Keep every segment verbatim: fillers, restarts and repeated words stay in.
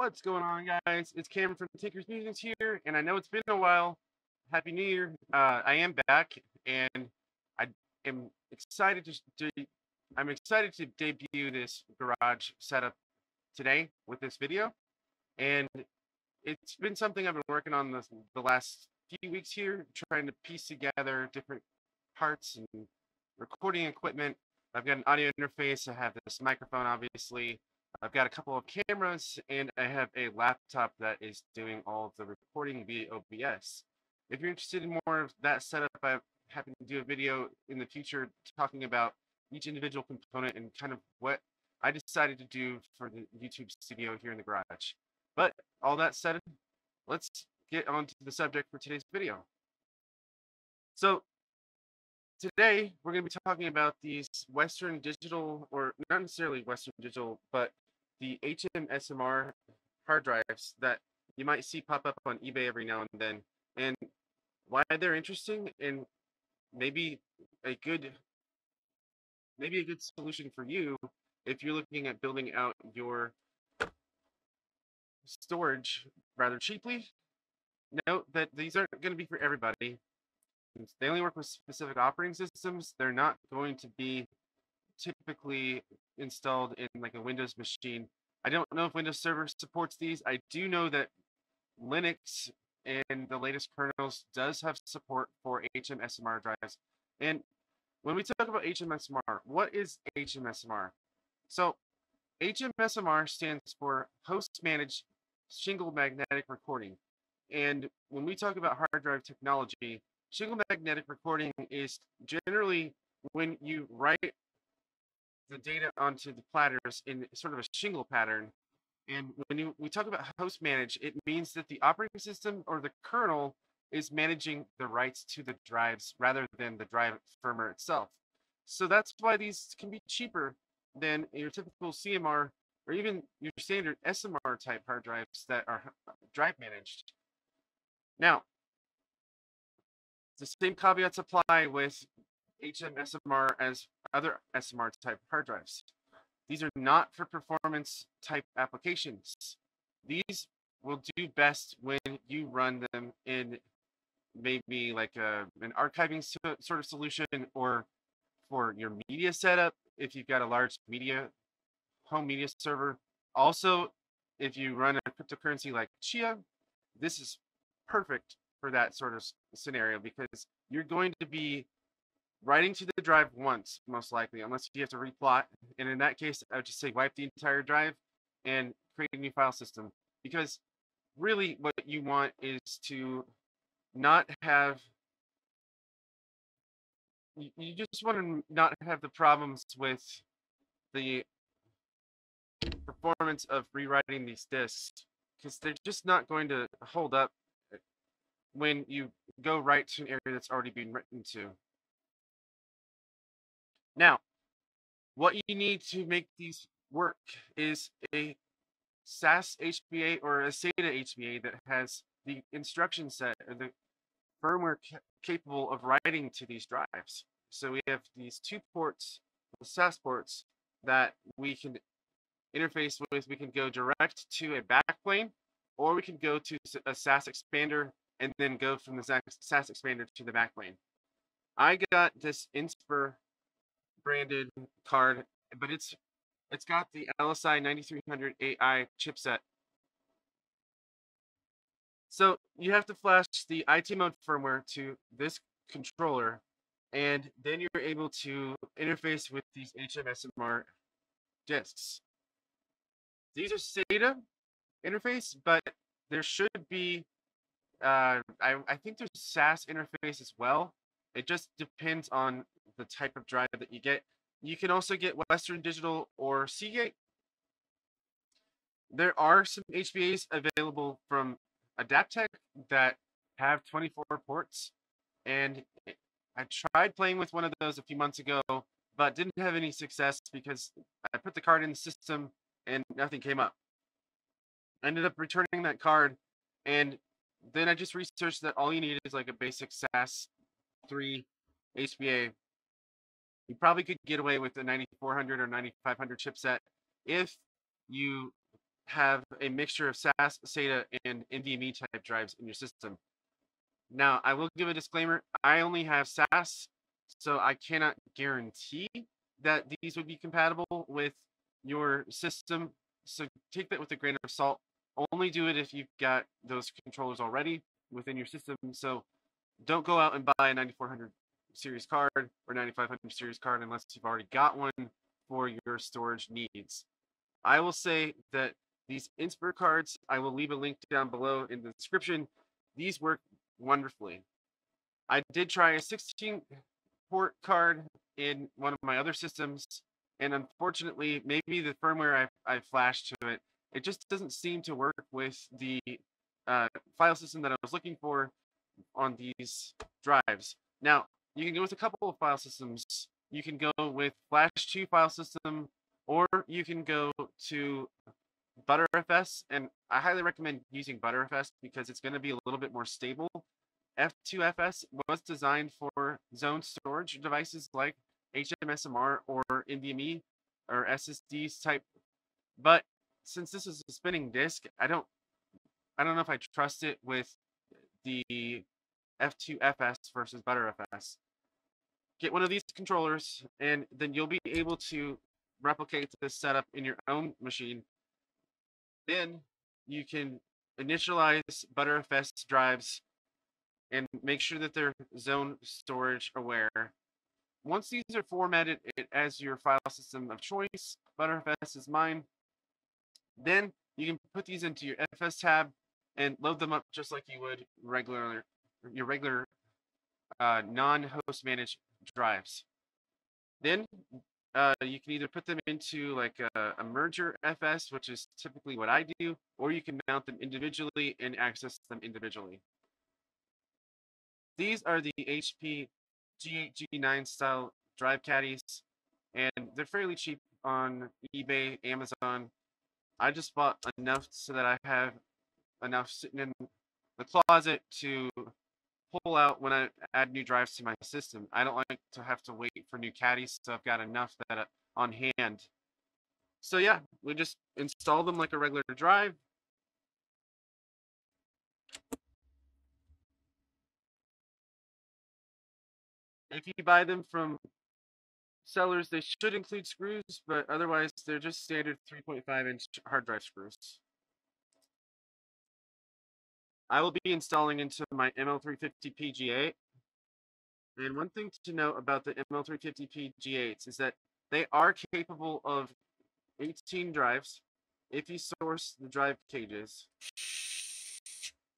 What's going on, guys? It's Cam from Tinker's Musings here, and I know it's been a while. Happy New Year. Uh, I am back, and I am excited to, to I'm excited to debut this garage setup today with this video. And it's been something I've been working on this, the last few weeks here, trying to piece together different parts and recording equipment. I've got an audio interface. I have this microphone, obviously. I've got a couple of cameras, and I have a laptop that is doing all of the recording via O B S. If you're interested in more of that setup, I happen to do a video in the future talking about each individual component and kind of what I decided to do for the YouTube studio here in the garage. But all that said, let's get on to the subject for today's video. So today, we're going to be talking about these Western Digital, or not necessarily Western Digital, but the H M S M R hard drives that you might see pop up on eBay every now and then, and why they're interesting, and maybe a good maybe a good solution for you if you're looking at building out your storage rather cheaply. Note that these aren't going to be for everybody. They only work with specific operating systems. They're not going to be typically installed in like a Windows machine. I don't know if Windows Server supports these. I do know that Linux and the latest kernels does have support for H M S M R drives. And when we talk about H M S M R, what is H M S M R? So H M S M R stands for Host Managed Shingle Magnetic Recording. And when we talk about hard drive technology, shingle magnetic recording is generally when you write the data onto the platters in sort of a shingle pattern. And when you, we talk about host manage, it means that the operating system or the kernel is managing the rights to the drives rather than the drive firmware itself. So that's why these can be cheaper than your typical C M R or even your standard S M R type hard drives that are drive managed. Now, the same caveats apply with H M S M R as other S M R type hard drives. These are not for performance type applications. These will do best when you run them in maybe like a, an archiving so, sort of solution, or for your media setup if you've got a large media, home media server. Also, if you run a cryptocurrency like Chia, this is perfect for that sort of scenario, because you're going to be writing to the drive once, most likely, unless you have to replot. And in that case, I would just say wipe the entire drive and create a new file system, because really what you want is to not have, you just want to not have the problems with the performance of rewriting these disks, because they're just not going to hold up when you go right to an area that's already been written to. Now, what you need to make these work is a S A S H B A or a SATA H B A that has the instruction set or the firmware ca capable of writing to these drives. So we have these two ports, the S A S ports, that we can interface with. We can go direct to a backplane, or we can go to a S A S expander and then go from the S A S expander to the backplane. I got this Inspur branded card, but it's it's got the L S I ninety-three hundred A I chipset. So you have to flash the I T mode firmware to this controller, and then you're able to interface with these H M S M R disks. These are S A T A interface, but there should be Uh, I, I think there's S A S interface as well. It just depends on the type of drive that you get. You can also get Western Digital or Seagate. There are some H B As available from Adaptec that have twenty-four ports, and I tried playing with one of those a few months ago, but didn't have any success because I put the card in the system and nothing came up. I ended up returning that card, and then I just researched that all you need is like a basic S A S three H B A. You probably could get away with a ninety-four hundred or ninety-five hundred chipset if you have a mixture of S A S, S A T A, and N V M E type drives in your system. Now, I will give a disclaimer. I only have S A S, so I cannot guarantee that these would be compatible with your system. So take that with a grain of salt. Only do it if you've got those controllers already within your system. So don't go out and buy a ninety-four hundred series card or ninety-five hundred series card unless you've already got one for your storage needs. I will say that these Inspur cards, I will leave a link down below in the description. These work wonderfully. I did try a sixteen port card in one of my other systems, and unfortunately, maybe the firmware I, I flashed to it, it just doesn't seem to work with the uh, file system that I was looking for on these drives. Now, you can go with a couple of file systems. You can go with Flash two file system, or you can go to BtrFS, and I highly recommend using BtrFS because it's going to be a little bit more stable. F two F S was designed for zone storage devices like H M S M R or N V M E or S S Ds type, but since this is a spinning disk, I don't, I don't know if I trust it with the F two F S versus BtrFS. Get one of these controllers, and then you'll be able to replicate this setup in your own machine. Then you can initialize BtrFS drives and make sure that they're zone storage aware. Once these are formatted as your file system of choice, BtrFS is mine, then you can put these into your fstab and load them up just like you would regular, your regular uh, non-host managed drives. Then Uh, you can either put them into like a, a MergerFS, which is typically what I do, or you can mount them individually and access them individually. These are the H P G eight G nine style drive caddies, and they're fairly cheap on eBay, Amazon. I just bought enough so that I have enough sitting in the closet to pull out when I add new drives to my system. I don't like to have to wait for new caddies, so I've got enough that I, on hand. So yeah, we just install them like a regular drive. If you buy them from sellers, they should include screws, but otherwise they're just standard three point five inch hard drive screws. I will be installing into my M L three fifty P G eight. And one thing to note about the M L three fifty P G eights is that they are capable of eighteen drives if you source the drive cages.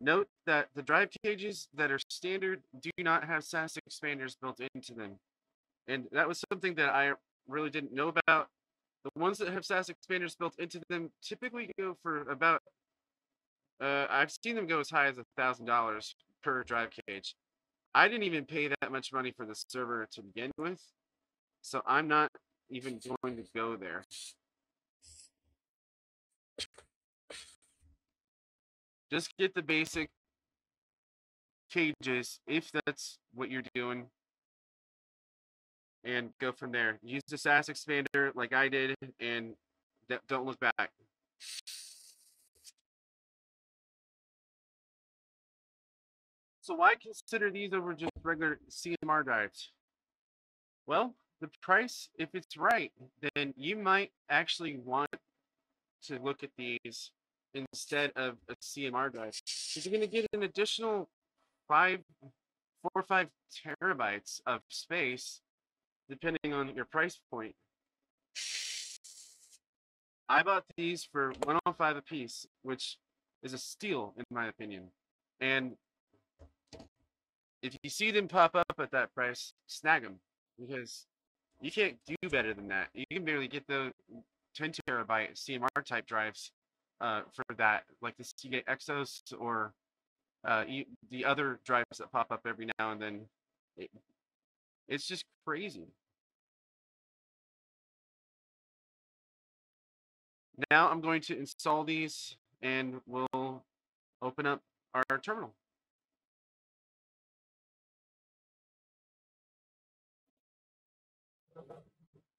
Note that the drive cages that are standard do not have S A S expanders built into them. And that was something that I really didn't know about. The ones that have S A S expanders built into them typically go for about Uh, I've seen them go as high as one thousand dollars per drive cage. I didn't even pay that much money for the server to begin with, so I'm not even going to go there. Just get the basic cages, if that's what you're doing, and go from there. Use the S A S expander like I did, and don't look back. So why consider these over just regular C M R drives? Well, the price, if it's right, then you might actually want to look at these instead of a C M R drive, because you're going to get an additional five, four or five terabytes of space, depending on your price point. I bought these for one oh five a piece, which is a steal in my opinion. And if you see them pop up at that price, snag them, because you can't do better than that. You can barely get the ten terabyte C M R type drives uh, for that, like the Seagate Exos or uh, you, the other drives that pop up every now and then. It, it's just crazy. Now I'm going to install these and we'll open up our terminal.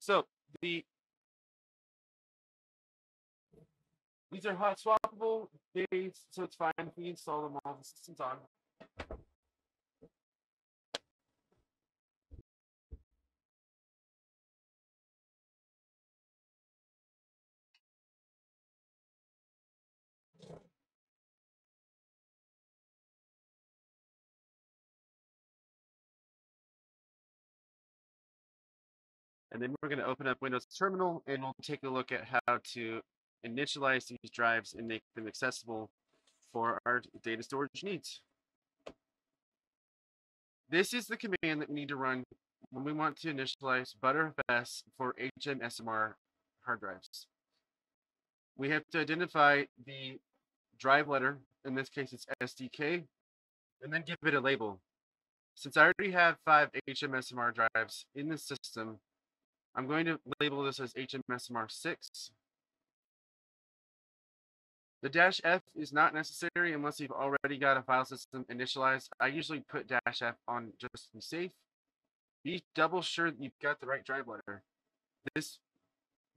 So the These are hot swappable, they, so it's fine if we install them while the system's on. And then we're going to open up Windows Terminal and we'll take a look at how to initialize these drives and make them accessible for our data storage needs. This is the command that we need to run when we want to initialize BtrFS for H M S M R hard drives. We have to identify the drive letter, in this case it's S D K, and then give it a label. Since I already have five H M S M R drives in the system, I'm going to label this as H M S M R six. The dash F is not necessary unless you've already got a file system initialized. I usually put dash F on just to be safe. Be double sure that you've got the right drive letter. This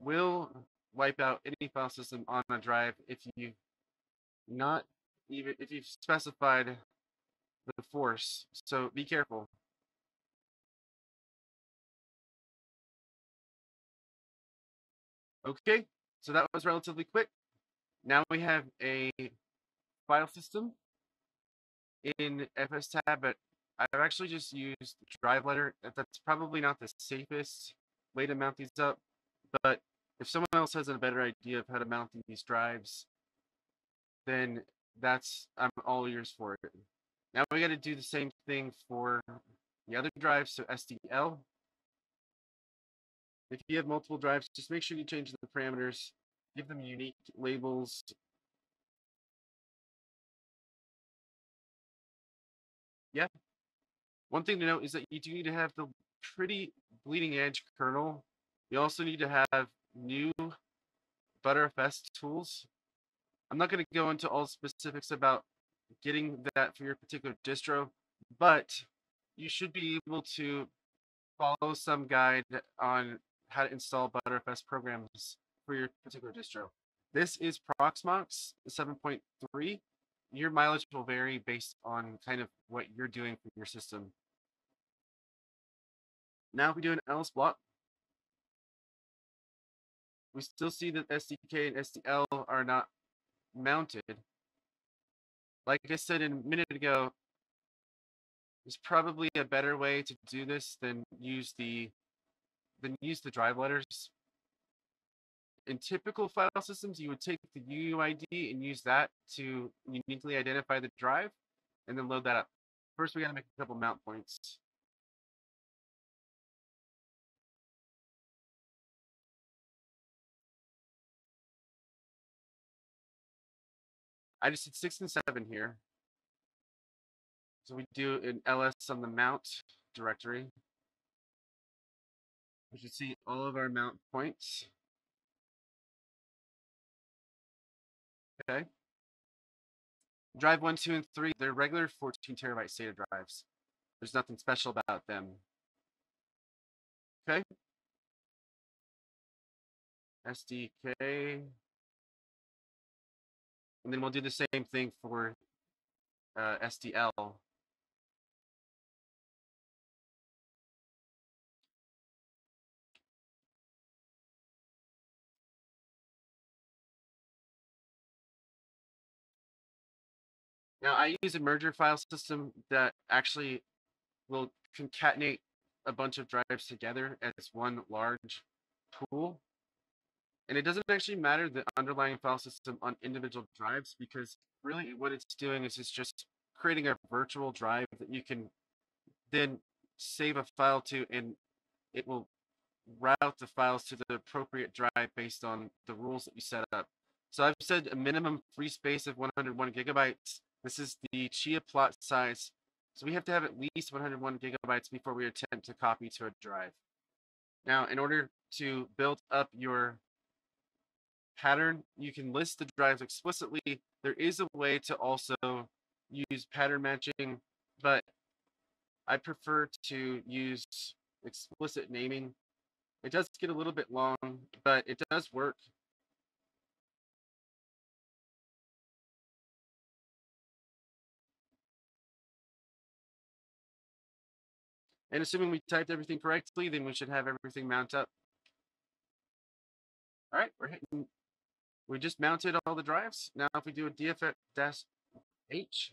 will wipe out any file system on a drive if you not even if you've specified the force. So be careful. Okay, so that was relatively quick. Now we have a file system in fstab, but I've actually just used drive letter. That's probably not the safest way to mount these up, but if someone else has a better idea of how to mount these drives, then that's, I'm all ears for it. Now we got to do the same thing for the other drives, so S D L. If you have multiple drives, just make sure you change the parameters, give them unique labels. Yeah. One thing to note is that you do need to have the pretty bleeding edge kernel. You also need to have new BtrFS tools. I'm not going to go into all specifics about getting that for your particular distro, but you should be able to follow some guide on how to install BtrFS programs for your particular distro. This is Proxmox seven point three. Your mileage will vary based on kind of what you're doing for your system. Now if we do an else block, we still see that S D K and S D L are not mounted. Like I said a minute ago, there's probably a better way to do this than use the than use the drive letters. In typical file systems, you would take the U U I D and use that to uniquely identify the drive and then load that up. First, we got to make a couple mount points. I just did six and seven here. So we do an L S on the mount directory. We should see all of our mount points. Okay. Drive one, two, and three, they're regular fourteen terabyte SATA drives. There's nothing special about them. Okay. S D K. And then we'll do the same thing for uh, S D L. Now, I use a merger file system that actually will concatenate a bunch of drives together as one large pool. And it doesn't actually matter the underlying file system on individual drives, because really what it's doing is it's just creating a virtual drive that you can then save a file to, and it will route the files to the appropriate drive based on the rules that you set up. So I've said a minimum free space of one hundred one gigabytes. This is the Chia plot size. So we have to have at least one hundred one gigabytes before we attempt to copy to a drive. Now, in order to build up your pattern, you can list the drives explicitly. There is a way to also use pattern matching, but I prefer to use explicit naming. It does get a little bit long, but it does work. And assuming we typed everything correctly, then we should have everything mount up. All right, we're hitting, we just mounted all the drives. Now if we do a D F H,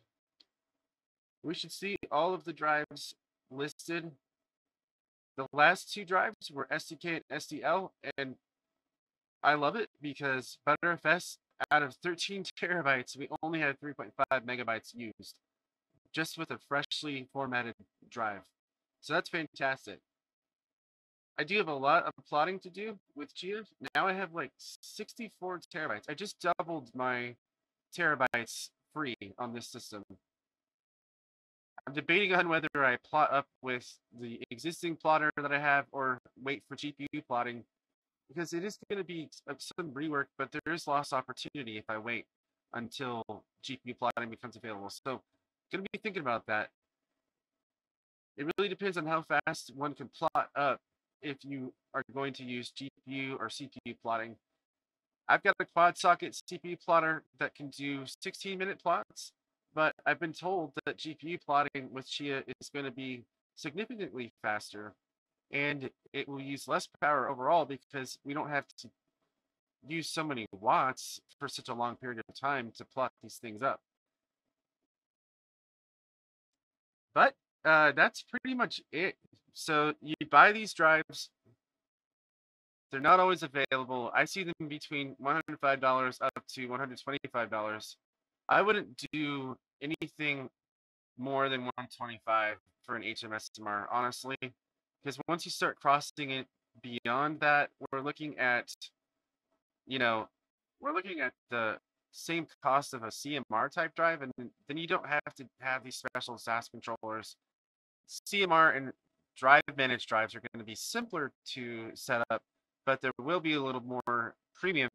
we should see all of the drives listed. The last two drives were S D K and S D L, and I love it because BtrFS, out of thirteen terabytes, we only had three point five megabytes used, just with a freshly formatted drive. So that's fantastic. I do have a lot of plotting to do with Chia. Now I have like sixty-four terabytes. I just doubled my terabytes free on this system. I'm debating on whether I plot up with the existing plotter that I have or wait for G P U plotting, because it is going to be some rework, but there is lost opportunity if I wait until G P U plotting becomes available. So going to be thinking about that. It really depends on how fast one can plot up if you are going to use G P U or C P U plotting. I've got a quad socket C P U plotter that can do sixteen minute plots, but I've been told that G P U plotting with Chia is going to be significantly faster, and it will use less power overall because we don't have to use so many watts for such a long period of time to plot these things up. But uh, that's pretty much it. So you buy these drives. They're not always available. I see them between one hundred five dollars up to one hundred twenty-five dollars. I wouldn't do anything more than one hundred twenty-five dollars for an H M S M R, honestly, because once you start crossing it beyond that, we're looking at, you know, we're looking at the same cost of a C M R type drive, and then you don't have to have these special S A S controllers. C M R and drive managed drives are going to be simpler to set up, but there will be a little more premium.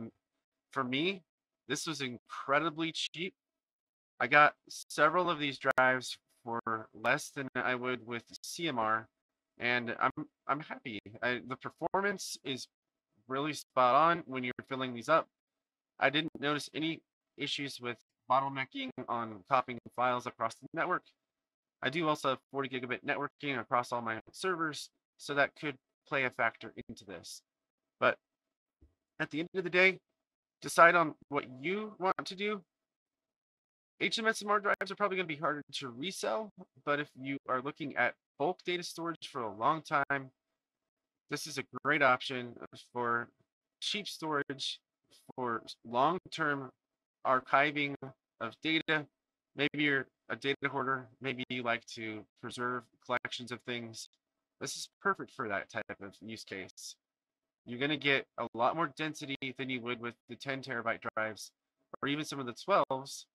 For me, this was incredibly cheap. I got several of these drives for less than I would with C M R, and I'm I'm happy. I, the performance is really spot on when you're filling these up. I didn't notice any issues with bottlenecking on copying files across the network. I do also have forty gigabit networking across all my servers, so that could play a factor into this. But at the end of the day, decide on what you want to do. H M S M R drives are probably going to be harder to resell, but if you are looking at bulk data storage for a long time, this is a great option for cheap storage, for long-term archiving of data. Maybe you're a data hoarder. Maybe you like to preserve collections of things. This is perfect for that type of use case. You're going to get a lot more density than you would with the ten terabyte drives, or even some of the twelves,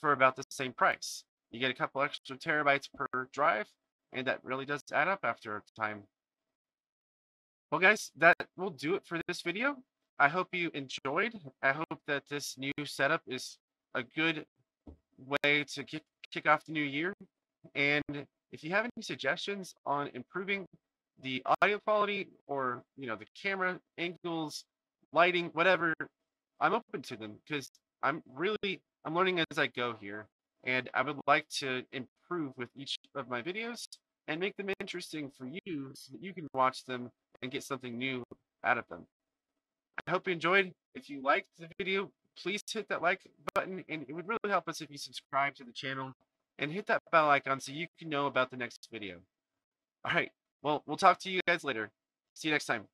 for about the same price. You get a couple extra terabytes per drive, and that really does add up after a time. Well, guys, that will do it for this video. I hope you enjoyed. I hope that this new setup is a good way to kick, kick off the new year. And if you have any suggestions on improving the audio quality, or, you know, the camera angles, lighting, whatever, I'm open to them, because I'm really, I'm learning as I go here. And I would like to improve with each of my videos and make them interesting for you so that you can watch them and get something new out of them. I hope you enjoyed. If you liked the video, please hit that like button, and it would really help us if you subscribe to the channel and hit that bell icon so you can know about the next video. All right, well, we'll talk to you guys later. See you next time.